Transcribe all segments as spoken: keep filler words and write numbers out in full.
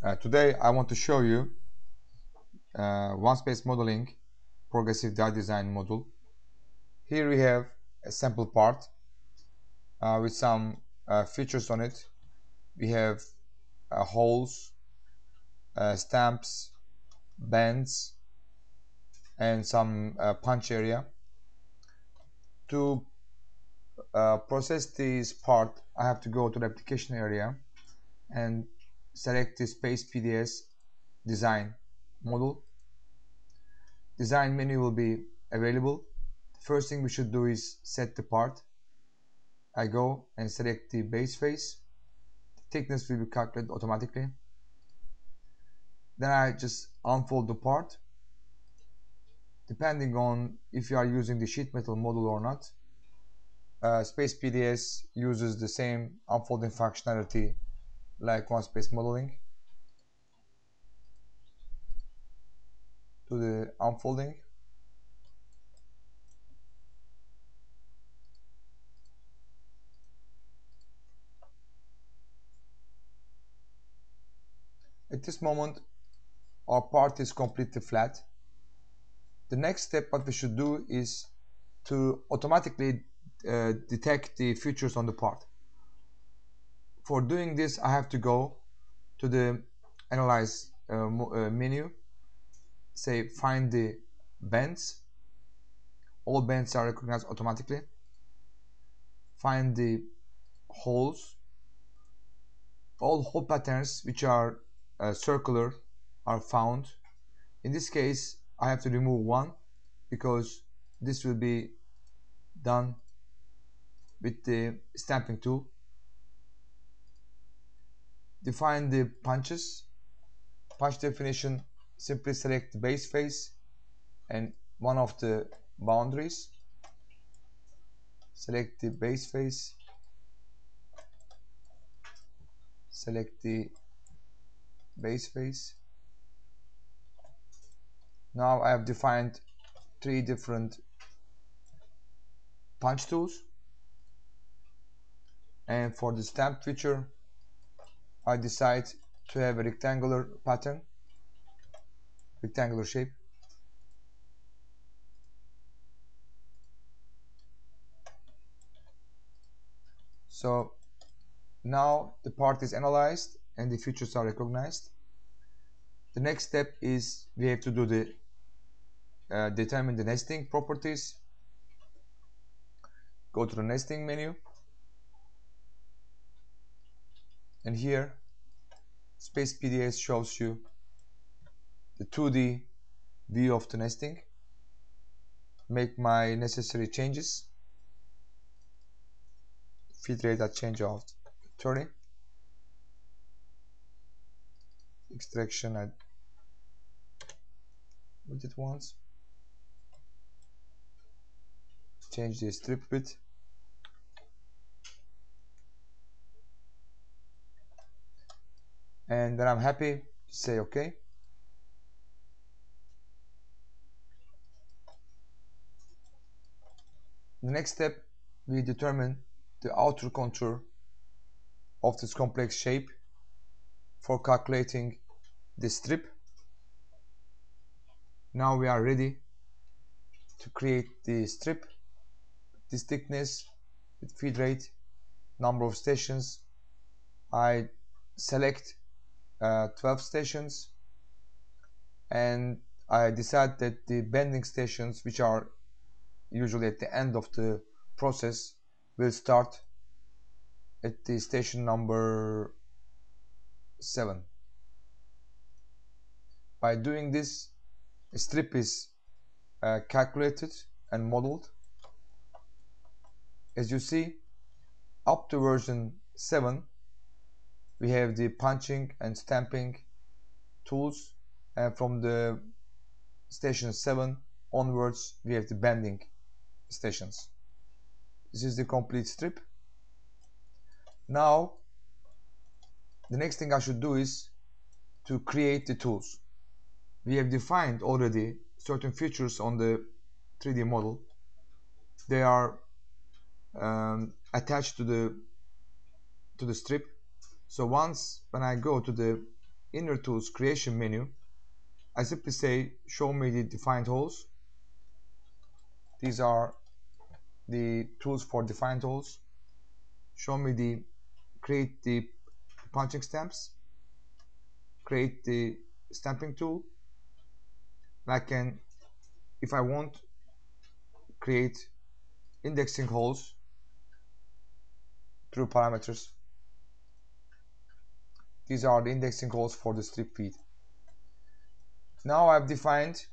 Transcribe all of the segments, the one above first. Uh, today I want to show you uh, one-space modeling progressive die design module. Here we have a sample part uh, with some uh, features on it. We have uh, holes, uh, stamps, bends, and some uh, punch area. To uh, process this part, I have to go to the application area and select the Space P D S design model. Design menu will be available. First thing we should do is set the part. I go and select the base face. Thickness will be calculated automatically. Then I just unfold the part. Depending on if you are using the sheet metal model or not, uh, Space P D S uses the same unfolding functionality like one space modeling. Do the unfolding. At this moment, our part is completely flat. The next step, what we should do is to automatically uh, detect the features on the part. For doing this, I have to go to the analyze uh, uh, menu, say find the bends. All bends are recognized automatically. Find the holes. All hole patterns which are uh, circular are found. In this case, I have to remove one because this will be done with the stamping tool. Define the punches. Punch definition, simply select the base face and one of the boundaries. Select the base face. Select the base face. Now I have defined three different punch tools, and for the stamp feature I decide to have a rectangular pattern, rectangular shape. So now the part is analyzed and the features are recognized. The next step is we have to do the Uh, determine the nesting properties. Go to the nesting menu, and here Space P D S shows you the two D view of the nesting. Make my necessary changes. Feed rate at change of thirty, extraction at with it once. Change the strip width. And then I'm happy, say OK. The next step, we determine the outer contour of this complex shape for calculating the strip. Now we are ready to create the strip. This thickness, with feed rate, number of stations. I select uh, twelve stations, and I decide that the bending stations, which are usually at the end of the process, will start at the station number seven. By doing this, a strip is uh, calculated and modeled. As you see, up to version seven, we have the punching and stamping tools, and from the station seven onwards, we have the bending stations. This is the complete strip. Now, the next thing I should do is to create the tools. We have defined already certain features on the three D model. They are Um, attached to the to the strip. So once when I go to the Inner Tools Creation menu. I simply say show me the defined holes. These are the tools for defined holes. Show me the create the punching stamps, create the stamping tool. I can, if I want, create indexing holes through parameters. These are the indexing holes for the strip feed. Now I've defined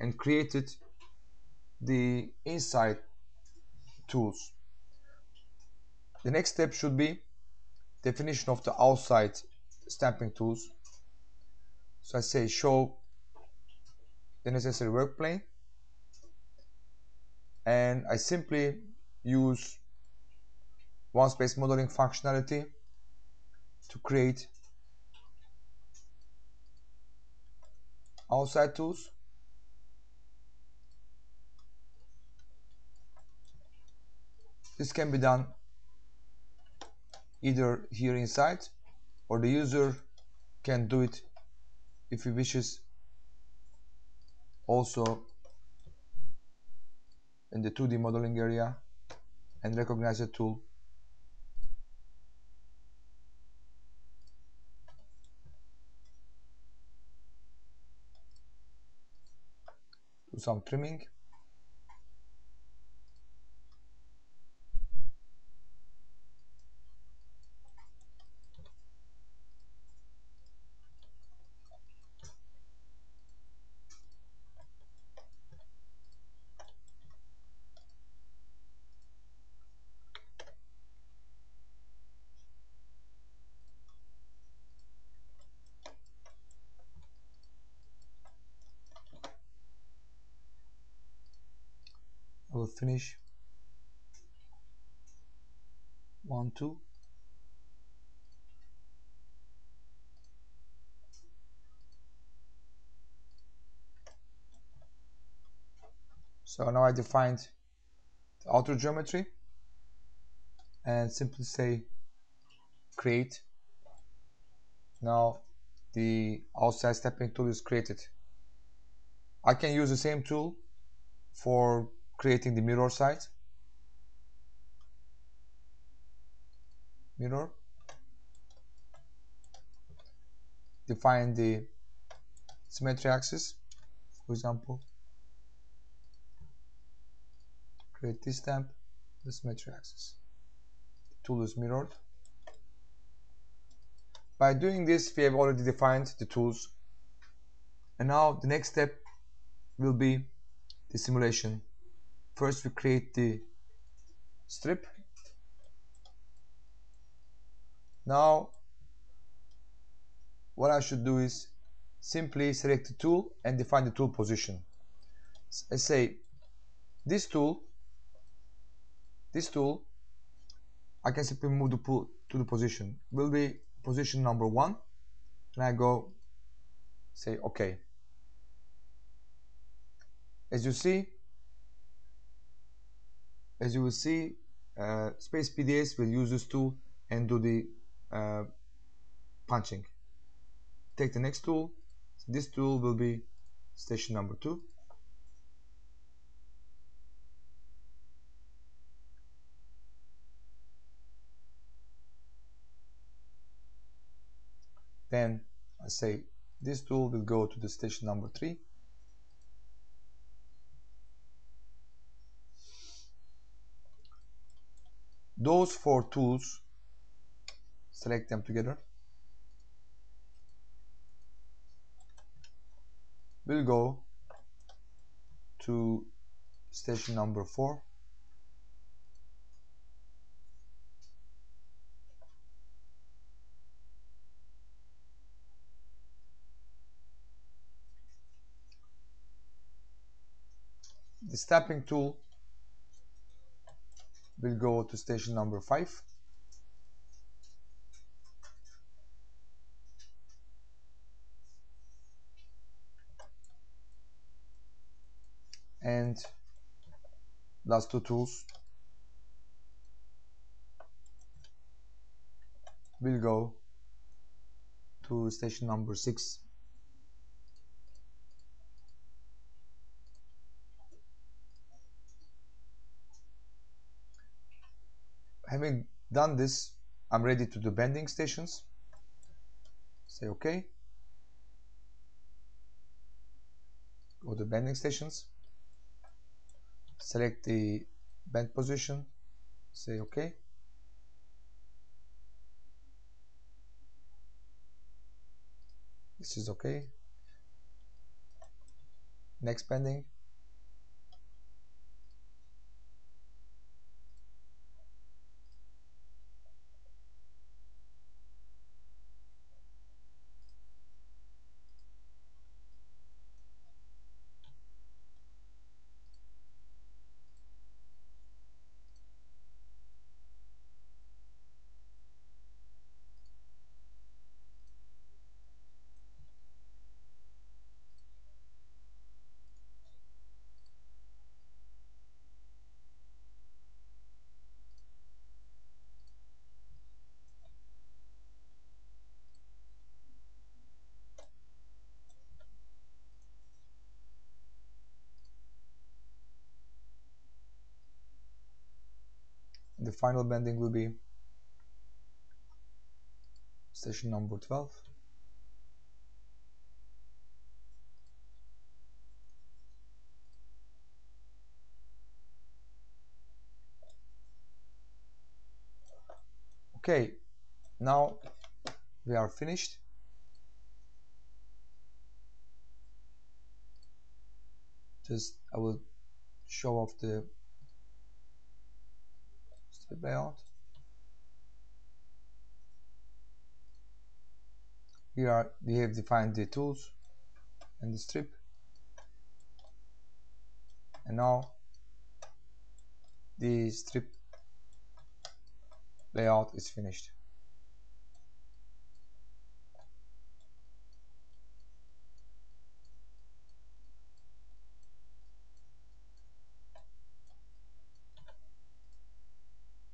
and created the inside tools. The next step should be definition of the outside stamping tools. So I say show the necessary work plane, and I simply use one space modeling functionality to create outside tools. This can be done either here inside, or the user can do it if he wishes also in the two D modeling area and recognize the tool. Do some trimming. We'll finish one, two. So now I defined the outer geometry and simply say create. Now the outside stepping tool is created. I can use the same tool for creating the mirror side. Mirror. Define the symmetry axis, for example. Create this stamp, the symmetry axis. The tool is mirrored. By doing this, we have already defined the tools. And now the next step will be the simulation. First, we create the strip. Now, what I should do is simply select the tool and define the tool position. I say this tool, this tool, I can simply move the tool to the position. Will be position number one, and I go say OK. As you see. As you will see, uh, Space P D S will use this tool and do the uh, punching. Take the next tool. So this tool will be station number two. Then I say this tool will go to the station number three. Those four tools, select them together, will go to station number four. The stepping tool will go to station number five. And last two tools will go to station number six. Having done this, I'm ready to do bending stations. Say OK. Go to bending stations. Select the bend position. Say OK. This is OK. Next bending. The final bending will be station number twelve. Okay, now we are finished. Just I will show off the layout. Here are, we have defined the tools and the strip, and now the strip layout is finished.